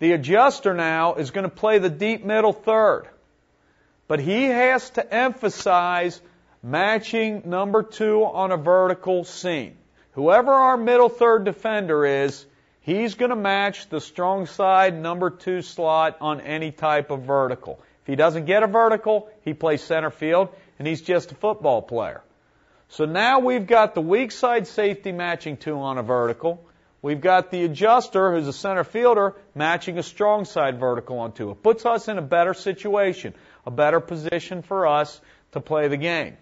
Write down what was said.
The adjuster now is going to play the deep middle third. But he has to emphasize matching number two on a vertical seam. Whoever our middle third defender is, he's going to match the strong side number two slot on any type of vertical. If he doesn't get a vertical, he plays center field, and he's just a football player. So now we've got the weak side safety matching two on a vertical. We've got the adjuster, who's a center fielder, matching a strong side vertical on two. It puts us in a better situation, a better position for us to play the game.